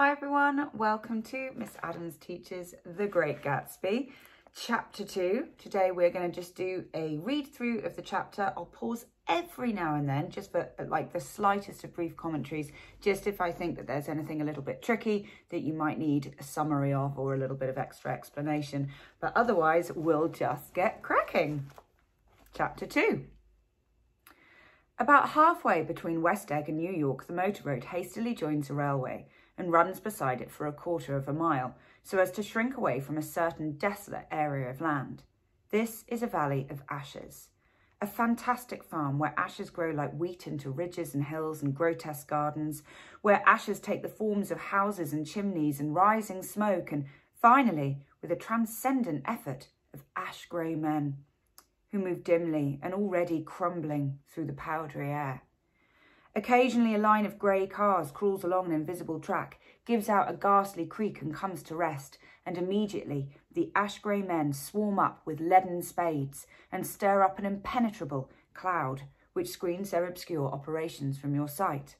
Hi everyone, welcome to Miss Adams Teaches The Great Gatsby, Chapter 2. Today we're going to just do a read through of the chapter. I'll pause every now and then just for like the slightest of brief commentaries, just if I think that there's anything a little bit tricky that you might need a summary of or a little bit of extra explanation. But otherwise we'll just get cracking. Chapter 2. About halfway between West Egg and New York, the motor road hastily joins the railway and runs beside it for a quarter of a mile, so as to shrink away from a certain desolate area of land. This is a valley of ashes, a fantastic farm where ashes grow like wheat into ridges and hills and grotesque gardens, where ashes take the forms of houses and chimneys and rising smoke, and finally, with a transcendent effort, of ash-grey men, who move dimly and already crumbling through the powdery air. Occasionally a line of grey cars crawls along an invisible track, gives out a ghastly creak and comes to rest, and immediately the ash-grey men swarm up with leaden spades and stir up an impenetrable cloud which screens their obscure operations from your sight.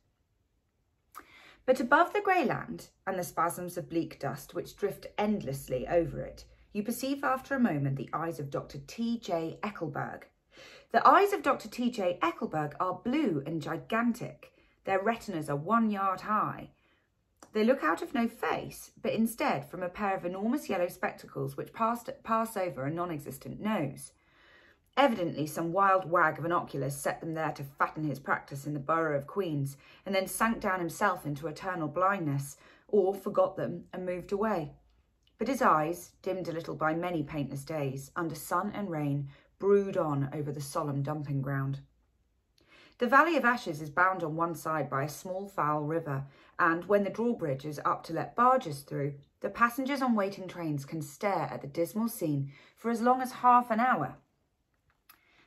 But above the grey land and the spasms of bleak dust which drift endlessly over it, you perceive after a moment the eyes of Dr T.J. Eckleburg. The eyes of Dr T.J. Eckleburg are blue and gigantic. Their retinas are 1 yard high. They look out of no face, but instead from a pair of enormous yellow spectacles which pass over a non-existent nose. Evidently some wild wag of an oculist set them there to fatten his practice in the borough of Queens, and then sank down himself into eternal blindness, or forgot them and moved away. But his eyes, dimmed a little by many paintless days, under sun and rain, brood on over the solemn dumping ground. The Valley of Ashes is bound on one side by a small foul river, and when the drawbridge is up to let barges through, the passengers on waiting trains can stare at the dismal scene for as long as half an hour.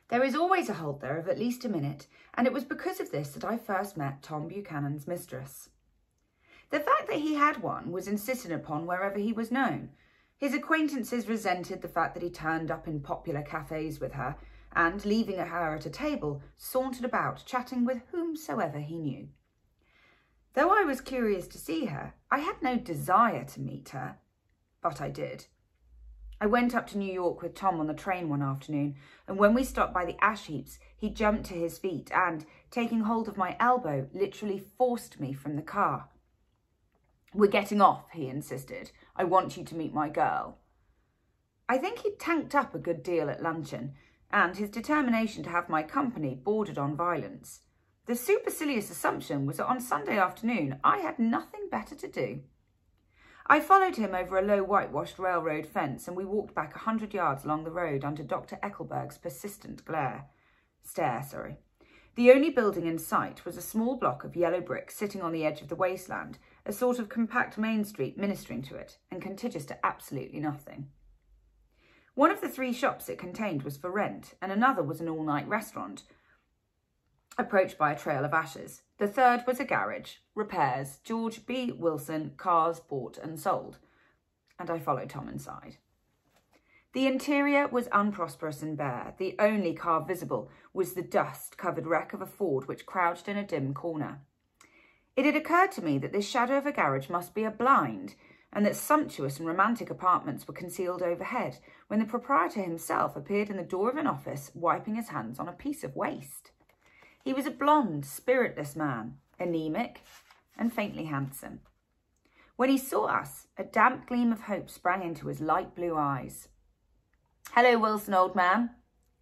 There is always a halt there of at least a minute, and it was because of this that I first met Tom Buchanan's mistress. The fact that he had one was insisted upon wherever he was known. His acquaintances resented the fact that he turned up in popular cafes with her and, leaving her at a table, sauntered about, chatting with whomsoever he knew. Though I was curious to see her, I had no desire to meet her, but I did. I went up to New York with Tom on the train one afternoon, and when we stopped by the ash heaps, he jumped to his feet and, taking hold of my elbow, literally forced me from the car. "We're getting off," he insisted. "I want you to meet my girl." I think he'd tanked up a good deal at luncheon, and his determination to have my company bordered on violence. The supercilious assumption was that on Sunday afternoon I had nothing better to do. I followed him over a low whitewashed railroad fence, and we walked back 100 yards along the road under Dr. Eckleburg's persistent stare. The only building in sight was a small block of yellow brick sitting on the edge of the wasteland, a sort of compact main street ministering to it, and contiguous to absolutely nothing. One of the 3 shops it contained was for rent, and another was an all-night restaurant, approached by a trail of ashes. The third was a garage, repairs, George B. Wilson, cars bought and sold, and I followed Tom inside. The interior was unprosperous and bare. The only car visible was the dust-covered wreck of a Ford which crouched in a dim corner. It had occurred to me that this shadow of a garage must be a blind, and that sumptuous and romantic apartments were concealed overhead, when the proprietor himself appeared in the door of an office, wiping his hands on a piece of waste. He was a blond, spiritless man, anemic and faintly handsome. When he saw us, a damp gleam of hope sprang into his light blue eyes. "Hello, Wilson, old man,"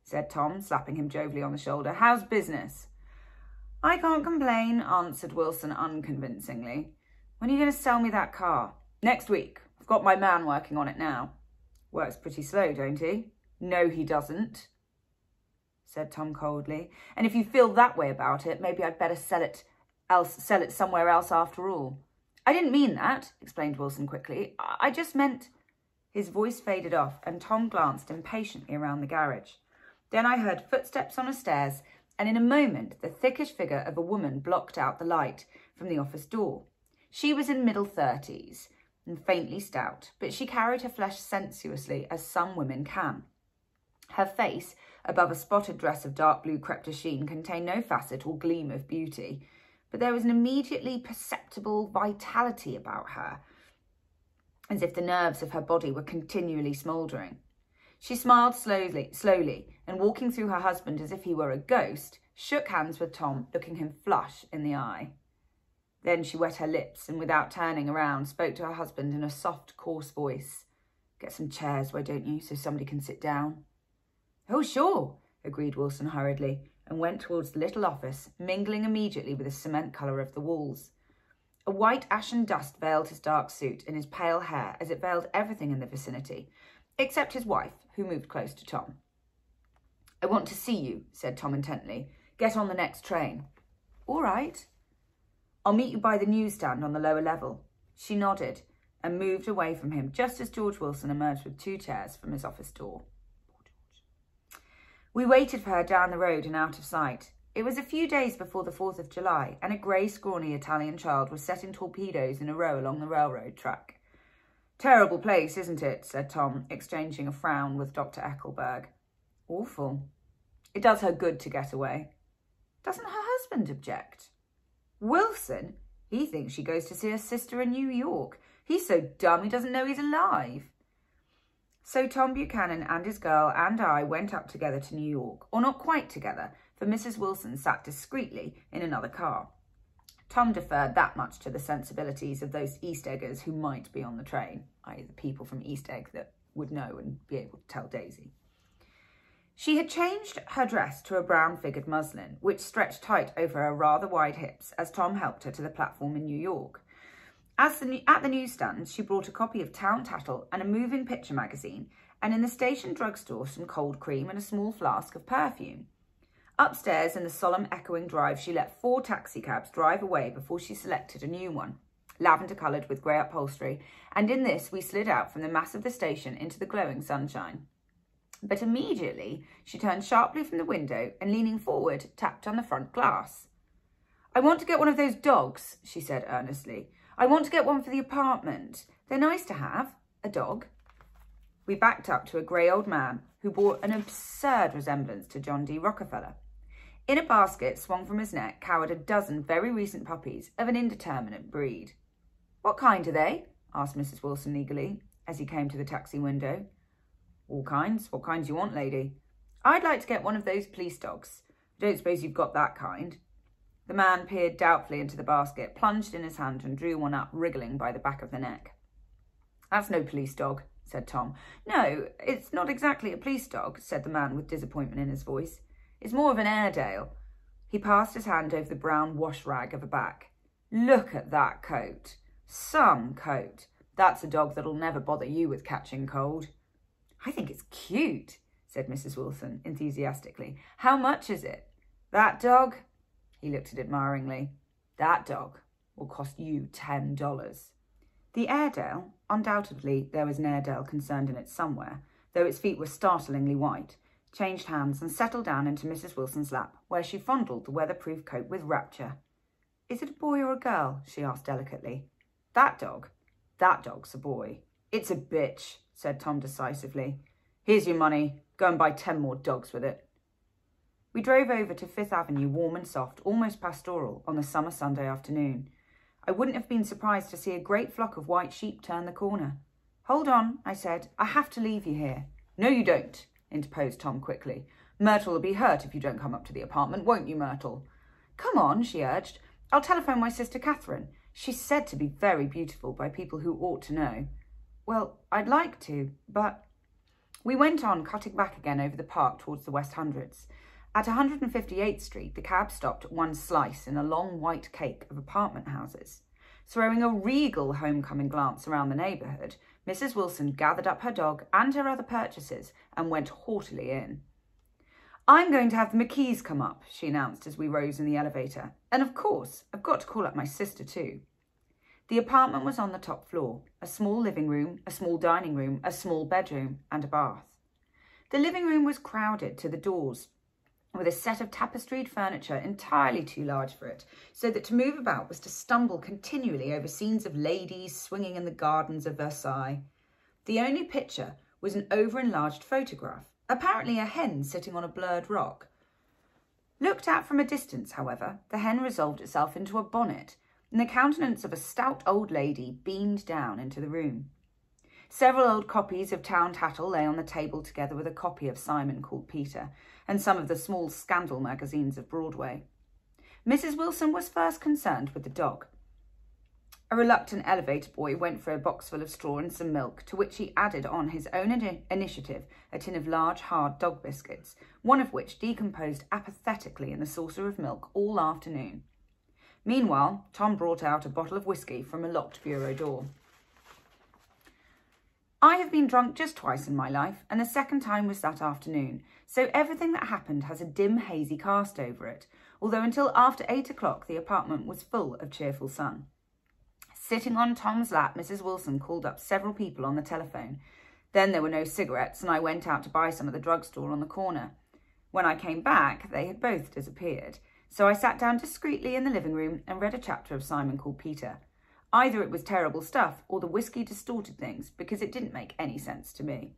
said Tom, slapping him jovially on the shoulder. "How's business?" "I can't complain," answered Wilson unconvincingly. "When are you going to sell me that car?" "Next week. I've got my man working on it now." "Works pretty slow, don't he?" "No, he doesn't," said Tom coldly. "And if you feel that way about it, maybe I'd better sell it somewhere else after all." "I didn't mean that," explained Wilson quickly. "I just meant—" His voice faded off, and Tom glanced impatiently around the garage. Then I heard footsteps on the stairs, and in a moment the thickish figure of a woman blocked out the light from the office door. She was in middle 30s and faintly stout, but she carried her flesh sensuously as some women can. Her face, above a spotted dress of dark blue crêpe de chine, contained no facet or gleam of beauty, but there was an immediately perceptible vitality about her, as if the nerves of her body were continually smouldering. She smiled slowly, and walking through her husband as if he were a ghost, shook hands with Tom, looking him flush in the eye. Then she wet her lips and, without turning around, spoke to her husband in a soft, coarse voice. "Get some chairs, why don't you, so somebody can sit down?" "Oh, sure," agreed Wilson hurriedly, and went towards the little office, mingling immediately with the cement colour of the walls. A white ashen dust veiled his dark suit and his pale hair, as it veiled everything in the vicinity, except his wife, who moved close to Tom. "I want to see you," said Tom intently. "Get on the next train." "All right." "I'll meet you by the newsstand on the lower level." She nodded and moved away from him just as George Wilson emerged with two chairs from his office door. We waited for her down the road and out of sight. It was a few days before the 4th of July, and a grey, scrawny Italian child was setting torpedoes in a row along the railroad track. "Terrible place, isn't it?" said Tom, exchanging a frown with Dr. Eckleburg. "Awful. It does her good to get away." "Doesn't her husband object?" "Wilson? He thinks she goes to see her sister in New York. He's so dumb he doesn't know he's alive." So Tom Buchanan and his girl and I went up together to New York, or not quite together, for Mrs. Wilson sat discreetly in another car. Tom deferred that much to the sensibilities of those East Eggers who might be on the train, i.e. the people from East Egg that would know and be able to tell Daisy. She had changed her dress to a brown-figured muslin, which stretched tight over her rather wide hips as Tom helped her to the platform in New York. At the newsstand, she brought a copy of Town Tattle and a moving picture magazine, and in the station drugstore some cold cream and a small flask of perfume. Upstairs in the solemn echoing drive, she let four taxicabs drive away before she selected a new one, lavender-coloured with grey upholstery, and in this we slid out from the mass of the station into the glowing sunshine. But immediately she turned sharply from the window and, leaning forward, tapped on the front glass. "I want to get one of those dogs," she said earnestly. "I want to get one for the apartment. They're nice to have, a dog." We backed up to a grey old man who bore an absurd resemblance to John D. Rockefeller. In a basket swung from his neck cowered a dozen very recent puppies of an indeterminate breed. "What kind are they?" asked Mrs. Wilson eagerly, as he came to the taxi window. "All kinds. What kinds you want, lady?" "I'd like to get one of those police dogs. I don't suppose you've got that kind." The man peered doubtfully into the basket, plunged in his hand and drew one up, wriggling by the back of the neck. "That's no police dog," said Tom. "No, it's not exactly a police dog," said the man with disappointment in his voice. "It's more of an Airedale." He passed his hand over the brown wash rag of a back. "Look at that coat. Some coat. That's a dog that'll never bother you with catching cold." "I think it's cute," said Mrs. Wilson enthusiastically. "How much is it?" "That dog?" He looked at it admiringly. "That dog will cost you $10. The Airedale, undoubtedly there was an Airedale concerned in it somewhere, though its feet were startlingly white, changed hands and settled down into Mrs. Wilson's lap, where she fondled the weatherproof coat with rapture. "Is it a boy or a girl?" she asked delicately. "That dog? That dog's a boy." "It's a bitch," said Tom decisively. "Here's your money. Go and buy 10 more dogs with it." We drove over to Fifth Avenue, warm and soft, almost pastoral, on the summer Sunday afternoon. I wouldn't have been surprised to see a great flock of white sheep turn the corner. "Hold on," I said. "I have to leave you here." "No, you don't," interposed Tom quickly. "Myrtle will be hurt if you don't come up to the apartment, won't you, Myrtle?" "Come on," she urged. "I'll telephone my sister Catherine. She's said to be very beautiful by people who ought to know." "Well, I'd like to, but—" We went on, cutting back again over the park towards the West Hundreds. At 158th Street, the cab stopped at one slice in a long white cake of apartment houses. Throwing a regal homecoming glance around the neighbourhood, Mrs. Wilson gathered up her dog and her other purchases and went haughtily in. "I'm going to have the McKees come up," she announced as we rose in the elevator. "And of course, I've got to call up my sister too." The apartment was on the top floor, a small living room, a small dining room, a small bedroom and a bath. The living room was crowded to the doors, with a set of tapestried furniture entirely too large for it, so that to move about was to stumble continually over scenes of ladies swinging in the gardens of Versailles. The only picture was an over-enlarged photograph, apparently a hen sitting on a blurred rock. Looked at from a distance, however, the hen resolved itself into a bonnet, and the countenance of a stout old lady beamed down into the room. Several old copies of Town Tattle lay on the table together with a copy of Simon Called Peter and some of the small scandal magazines of Broadway. Mrs. Wilson was first concerned with the dog. A reluctant elevator boy went for a box full of straw and some milk, to which he added on his own initiative a tin of large, hard dog biscuits, one of which decomposed apathetically in the saucer of milk all afternoon. Meanwhile, Tom brought out a bottle of whisky from a locked bureau door. I have been drunk just twice in my life, and the second time was that afternoon, so everything that happened has a dim, hazy cast over it, although until after 8 o'clock the apartment was full of cheerful sun. Sitting on Tom's lap, Mrs. Wilson called up several people on the telephone. Then there were no cigarettes, and I went out to buy some at the drugstore on the corner. When I came back, they had both disappeared, so I sat down discreetly in the living room and read a chapter of Simon Called Peter. Either it was terrible stuff or the whiskey distorted things, because it didn't make any sense to me.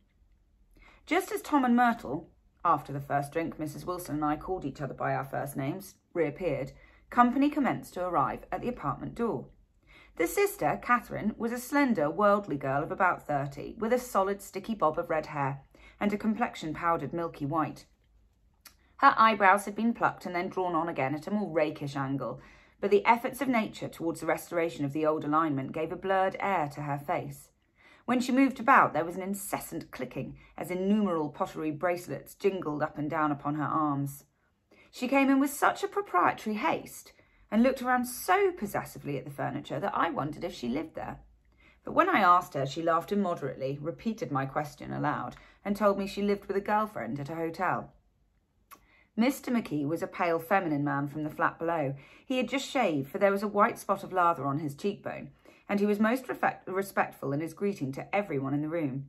Just as Tom and Myrtle, after the first drink, Mrs. Wilson and I called each other by our first names, reappeared, company commenced to arrive at the apartment door. The sister, Catherine, was a slender, worldly girl of about 30, with a solid, sticky bob of red hair and a complexion powdered milky white. Her eyebrows had been plucked and then drawn on again at a more rakish angle, but the efforts of nature towards the restoration of the old alignment gave a blurred air to her face. When she moved about, there was an incessant clicking, as innumerable pottery bracelets jingled up and down upon her arms. She came in with such a proprietary haste, and looked around so possessively at the furniture, that I wondered if she lived there. But when I asked her, she laughed immoderately, repeated my question aloud, and told me she lived with a girlfriend at a hotel. Mr. McKee was a pale feminine man from the flat below. He had just shaved, for there was a white spot of lather on his cheekbone, and he was most respectful in his greeting to everyone in the room.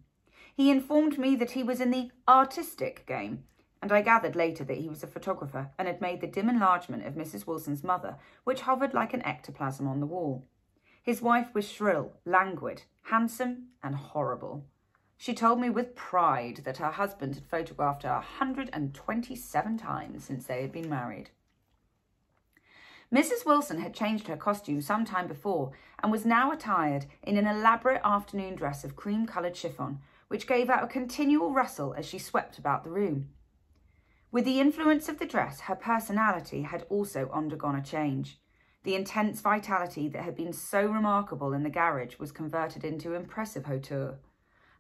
He informed me that he was in the artistic game, and I gathered later that he was a photographer and had made the dim enlargement of Mrs. Wilson's mother, which hovered like an ectoplasm on the wall. His wife was shrill, languid, handsome, and horrible. She told me with pride that her husband had photographed her 127 times since they had been married. Mrs. Wilson had changed her costume some time before and was now attired in an elaborate afternoon dress of cream-coloured chiffon, which gave out a continual rustle as she swept about the room. With the influence of the dress, her personality had also undergone a change. The intense vitality that had been so remarkable in the garage was converted into impressive hauteur.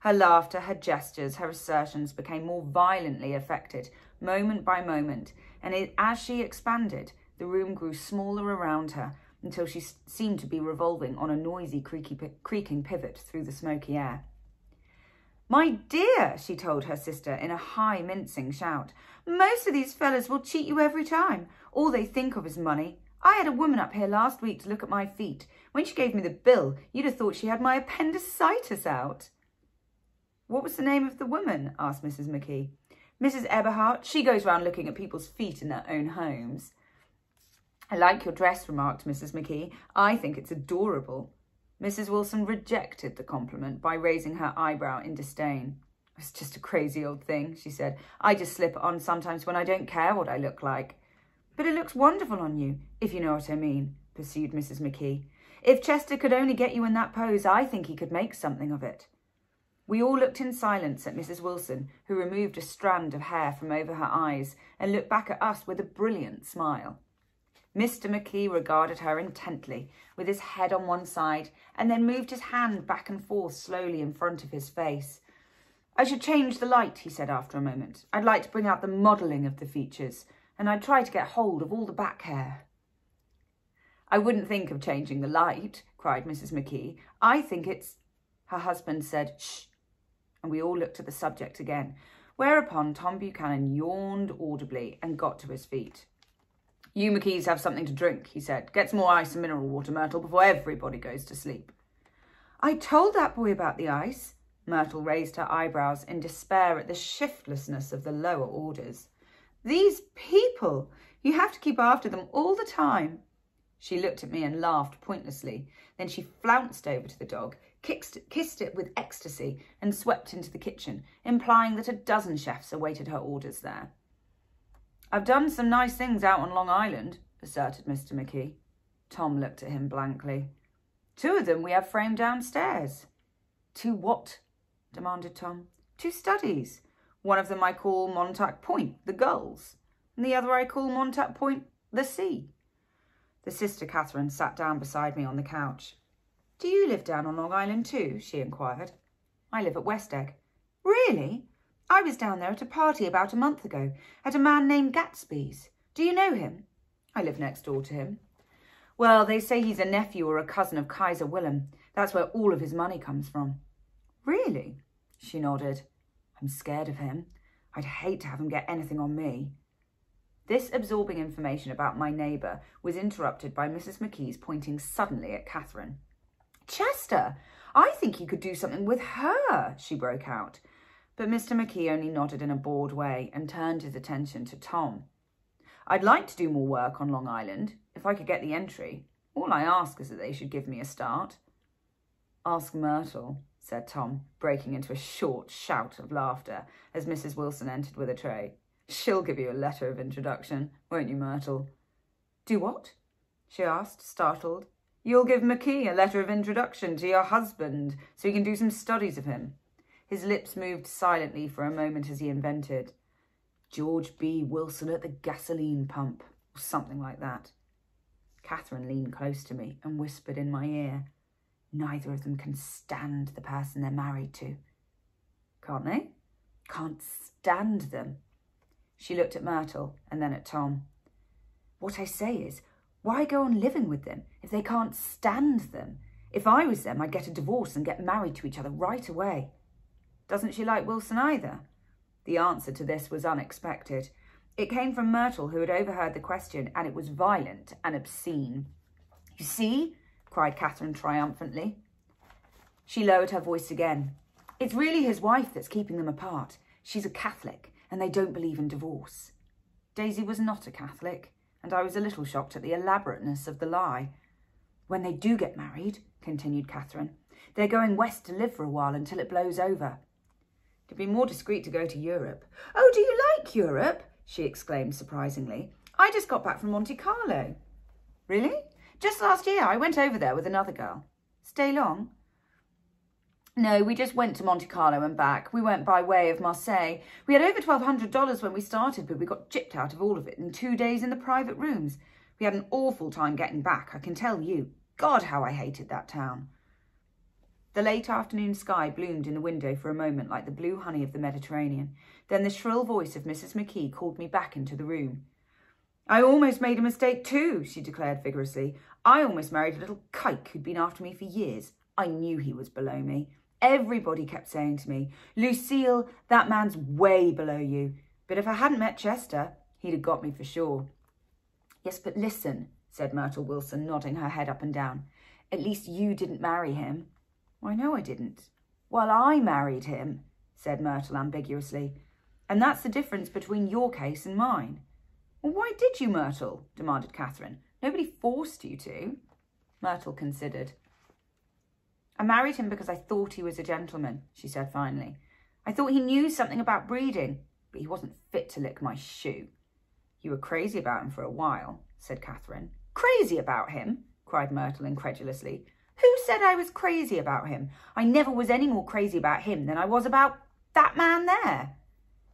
Her laughter, her gestures, her assertions became more violently affected, moment by moment, and as she expanded, the room grew smaller around her, until she seemed to be revolving on a noisy, creaking pivot through the smoky air. "My dear," she told her sister in a high, mincing shout, "most of these fellas will cheat you every time. All they think of is money. I had a woman up here last week to look at my feet. When she gave me the bill, you'd have thought she had my appendicitis out." "What was the name of the woman?" asked Mrs. McKee. "Mrs. Eberhardt. She goes round looking at people's feet in their own homes." "I like your dress," remarked Mrs. McKee. "I think it's adorable." Mrs. Wilson rejected the compliment by raising her eyebrow in disdain. "It's just a crazy old thing," she said. "I just slip it on sometimes when I don't care what I look like." "But it looks wonderful on you, if you know what I mean," pursued Mrs. McKee. "If Chester could only get you in that pose, I think he could make something of it." We all looked in silence at Mrs. Wilson, who removed a strand of hair from over her eyes and looked back at us with a brilliant smile. Mr. McKee regarded her intently, with his head on one side, and then moved his hand back and forth slowly in front of his face. "I should change the light," he said after a moment. "I'd like to bring out the modelling of the features, and I'd try to get hold of all the back hair." "I wouldn't think of changing the light," cried Mrs. McKee. "I think it's—" Her husband said, "Shh," and we all looked at the subject again, whereupon Tom Buchanan yawned audibly and got to his feet. "You McKees have something to drink," he said. "Get some more ice and mineral water, Myrtle, before everybody goes to sleep." "I told that boy about the ice." Myrtle raised her eyebrows in despair at the shiftlessness of the lower orders. "These people, you have to keep after them all the time." She looked at me and laughed pointlessly. Then she flounced over to the dog, kissed it with ecstasy, and swept into the kitchen, implying that a dozen chefs awaited her orders there. I've done some nice things out on Long Island, asserted Mr. McKee. Tom looked at him blankly. Two of them we have framed downstairs. Two what? Demanded Tom. Two studies. One of them I call Montauk Point, the gulls, and the other I call Montauk Point, the sea. The sister Catherine sat down beside me on the couch. Do you live down on Long Island too? She inquired. I live at West Egg. Really? I was down there at a party about a month ago, at a man named Gatsby's. Do you know him? I live next door to him. Well, they say he's a nephew or a cousin of Kaiser Wilhelm. That's where all of his money comes from. Really? She nodded. I'm scared of him. I'd hate to have him get anything on me. This absorbing information about my neighbour was interrupted by Mrs. McKee's pointing suddenly at Catherine. Chester, I think you could do something with her, she broke out. But Mr. McKee only nodded in a bored way and turned his attention to Tom. I'd like to do more work on Long Island, if I could get the entry. All I ask is that they should give me a start. Ask Myrtle, said Tom, breaking into a short shout of laughter as Mrs. Wilson entered with a tray. She'll give you a letter of introduction, won't you, Myrtle? Do what? She asked, startled. You'll give McKee a letter of introduction to your husband so you can do some studies of him. His lips moved silently for a moment as he invented George B. Wilson at the gasoline pump, or something like that. Catherine leaned close to me and whispered in my ear, neither of them can stand the person they're married to. Can't they? Can't stand them. She looked at Myrtle and then at Tom. What I say is, why go on living with them if they can't stand them? If I was them, I'd get a divorce and get married to each other right away. Doesn't she like Wilson either? The answer to this was unexpected. It came from Myrtle, who had overheard the question, and it was violent and obscene. You see, cried Catherine triumphantly. She lowered her voice again. It's really his wife that's keeping them apart. She's a Catholic, and they don't believe in divorce. Daisy was not a Catholic, and I was a little shocked at the elaborateness of the lie. When they do get married, continued Catherine, they're going west to live for a while until it blows over. It'd be more discreet to go to Europe. Oh, do you like Europe? She exclaimed surprisingly. I just got back from Monte Carlo. Really? Just last year I went over there with another girl. Stay long? No, we just went to Monte Carlo and back. We went by way of Marseille. We had over $1,200 when we started, but we got gypped out of all of it in 2 days in the private rooms. We had an awful time getting back, I can tell you. God, how I hated that town. The late afternoon sky bloomed in the window for a moment like the blue honey of the Mediterranean. Then the shrill voice of Mrs. McKee called me back into the room. I almost made a mistake too, she declared vigorously. I almost married a little kike who'd been after me for years. I knew he was below me. Everybody kept saying to me, Lucille, that man's way below you. But if I hadn't met Chester, he'd have got me for sure. Yes, but listen, said Myrtle Wilson, nodding her head up and down. At least you didn't marry him. Why, no, I didn't. Well, I married him, said Myrtle ambiguously. And that's the difference between your case and mine. Well, why did you, Myrtle? Demanded Catherine. Nobody forced you to. Myrtle considered. I married him because I thought he was a gentleman, she said finally. I thought he knew something about breeding, but he wasn't fit to lick my shoe. You were crazy about him for a while, said Catherine. Crazy about him? Cried Myrtle incredulously. Who said I was crazy about him? I never was any more crazy about him than I was about that man there.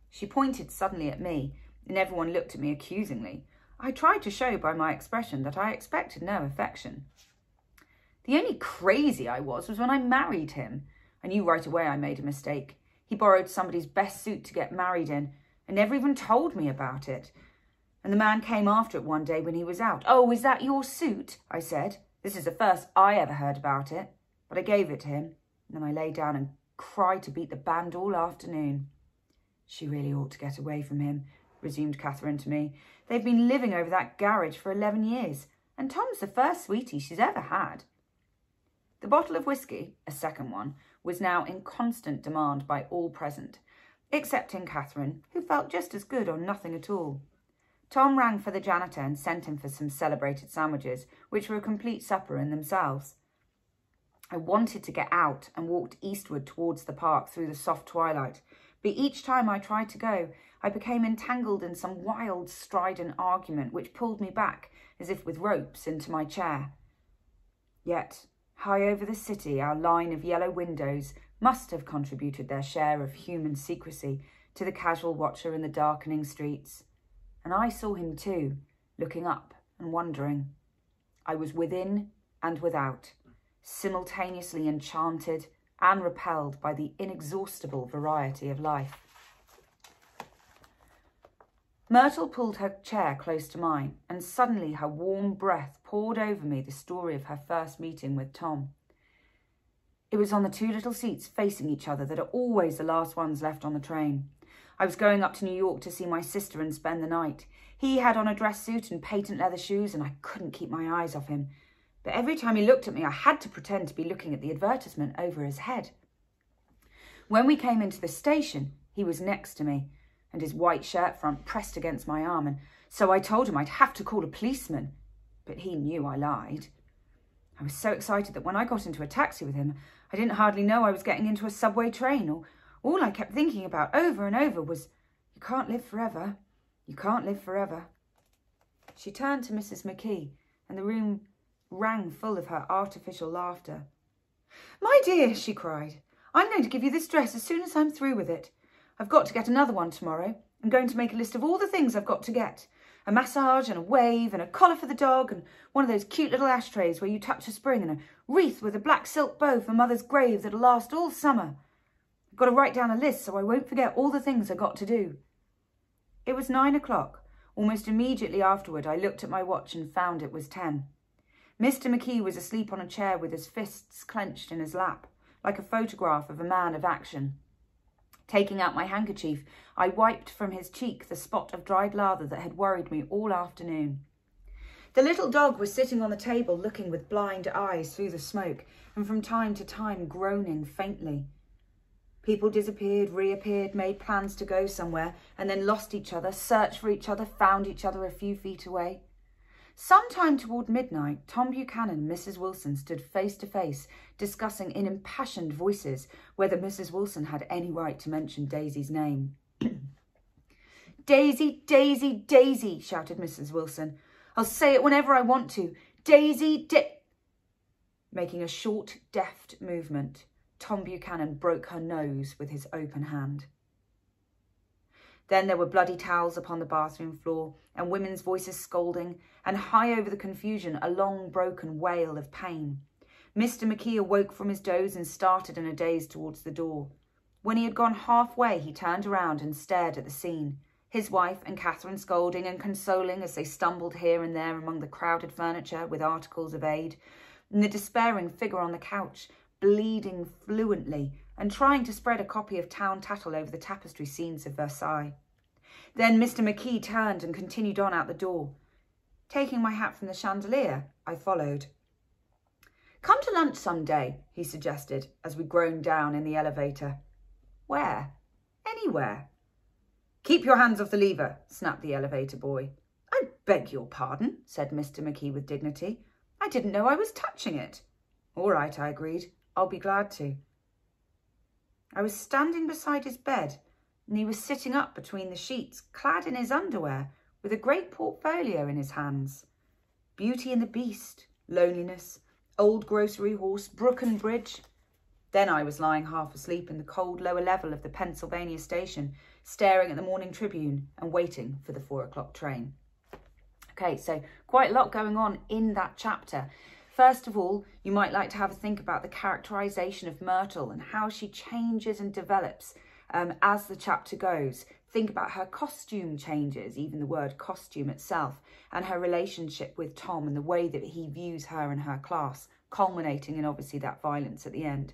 She pointed suddenly at me, and everyone looked at me accusingly. I tried to show by my expression that I expected no affection. The only crazy I was when I married him. I knew right away I made a mistake. He borrowed somebody's best suit to get married in, and never even told me about it. And the man came after it one day when he was out. Oh, is that your suit? I said. This is the first I ever heard about it, but I gave it to him, and then I lay down and cried to beat the band all afternoon. She really ought to get away from him, resumed Catherine to me. They've been living over that garage for 11 years, and Tom's the first sweetie she's ever had. The bottle of whiskey, a second one, was now in constant demand by all present, excepting Catherine, who felt just as good on nothing at all. Tom rang for the janitor and sent him for some celebrated sandwiches, which were a complete supper in themselves. I wanted to get out and walked eastward towards the park through the soft twilight, but each time I tried to go, I became entangled in some wild, strident argument which pulled me back, as if with ropes, into my chair. Yet, high over the city, our line of yellow windows must have contributed their share of human secrecy to the casual watcher in the darkening streets. And I saw him too, looking up and wondering. I was within and without, simultaneously enchanted and repelled by the inexhaustible variety of life. Myrtle pulled her chair close to mine, and suddenly her warm breath poured over me the story of her first meeting with Tom. It was on the two little seats facing each other that are always the last ones left on the train. I was going up to New York to see my sister and spend the night. He had on a dress suit and patent leather shoes, and I couldn't keep my eyes off him. But every time he looked at me, I had to pretend to be looking at the advertisement over his head. When we came into the station, he was next to me, and his white shirt front pressed against my arm, and so I told him I'd have to call a policeman. But he knew I lied. I was so excited that when I got into a taxi with him, I didn't hardly know I was getting into a subway train. All I kept thinking about over and over was, you can't live forever, you can't live forever. She turned to Mrs. McKee, and the room rang full of her artificial laughter. "My dear," she cried, "I'm going to give you this dress as soon as I'm through with it. I've got to get another one tomorrow. I'm going to make a list of all the things I've got to get. A massage and a wave and a collar for the dog and one of those cute little ashtrays where you touch a spring and a wreath with a black silk bow for Mother's grave that'll last all summer. I've got to write down a list so I won't forget all the things I got to do." It was 9 o'clock. Almost immediately afterward, I looked at my watch and found it was 10. Mr. McKee was asleep on a chair with his fists clenched in his lap, like a photograph of a man of action. Taking out my handkerchief, I wiped from his cheek the spot of dried lather that had worried me all afternoon. The little dog was sitting on the table, looking with blind eyes through the smoke, and from time to time groaning faintly. People disappeared, reappeared, made plans to go somewhere, and then lost each other, searched for each other, found each other a few feet away. Sometime toward midnight, Tom Buchanan and Mrs. Wilson stood face to face, discussing in impassioned voices whether Mrs. Wilson had any right to mention Daisy's name. "Daisy, Daisy, Daisy!" shouted Mrs. Wilson. "I'll say it whenever I want to. Daisy, Making a short, deft movement, Tom Buchanan broke her nose with his open hand. Then there were bloody towels upon the bathroom floor and women's voices scolding, and high over the confusion, a long broken wail of pain. Mr. McKee awoke from his doze and started in a daze towards the door. When he had gone halfway, he turned around and stared at the scene. His wife and Catherine scolding and consoling as they stumbled here and there among the crowded furniture with articles of aid, and the despairing figure on the couch, bleeding fluently, and trying to spread a copy of Town Tattle over the tapestry scenes of Versailles. Then Mr. McKee turned and continued on out the door. Taking my hat from the chandelier, I followed. "Come to lunch some day," he suggested, as we groaned down in the elevator. "Where?" "Anywhere." "Keep your hands off the lever," snapped the elevator boy. "I beg your pardon," said Mr. McKee with dignity. "I didn't know I was touching it." "All right," I agreed. "I'll be glad to." I was standing beside his bed, and he was sitting up between the sheets, clad in his underwear, with a great portfolio in his hands. Beauty and the Beast, Loneliness, Old Grocery Horse, Brook and Bridge. Then I was lying half asleep in the cold lower level of the Pennsylvania station, staring at the Morning Tribune and waiting for the 4 o'clock train. Okay, so quite a lot going on in that chapter. First of all, you might like to have a think about the characterisation of Myrtle and how she changes and develops as the chapter goes. Think about her costume changes, even the word costume itself, and her relationship with Tom and the way that he views her and her class, culminating in obviously that violence at the end.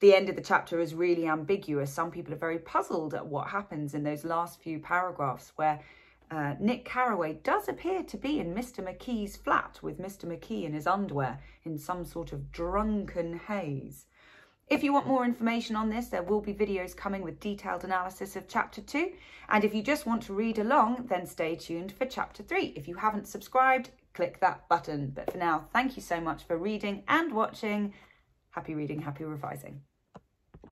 The end of the chapter is really ambiguous. Some people are very puzzled at what happens in those last few paragraphs where Nick Carraway does appear to be in Mr. McKee's flat with Mr. McKee in his underwear in some sort of drunken haze. If you want more information on this, there will be videos coming with detailed analysis of Chapter 2. And if you just want to read along, then stay tuned for Chapter 3. If you haven't subscribed, click that button. But for now, thank you so much for reading and watching. Happy reading, happy revising.